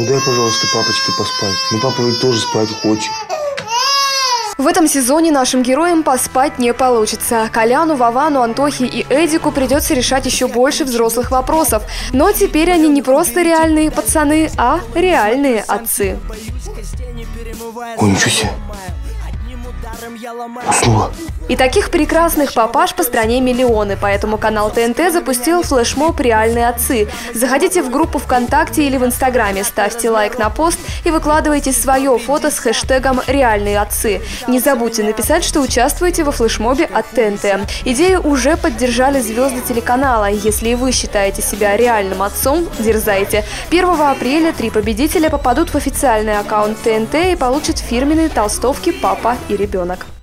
Ну дай, пожалуйста, папочке поспать. Ну папа ведь тоже спать хочет. В этом сезоне нашим героям поспать не получится. Коляну, Вовану, Антохе и Эдику придется решать еще больше взрослых вопросов. Но теперь они не просто реальные пацаны, а реальные отцы. Ой, ничего себе. Уснула. И таких прекрасных папаш по стране миллионы, поэтому канал ТНТ запустил флешмоб «Реальные отцы». Заходите в группу ВКонтакте или в Инстаграме, ставьте лайк на пост и выкладывайте свое фото с хэштегом «Реальные отцы». Не забудьте написать, что участвуете во флешмобе от ТНТ. Идею уже поддержали звезды телеканала. Если и вы считаете себя реальным отцом, дерзайте. 1 апреля 3 победителя попадут в официальный аккаунт ТНТ и получат фирменные толстовки «Папа и ребенок».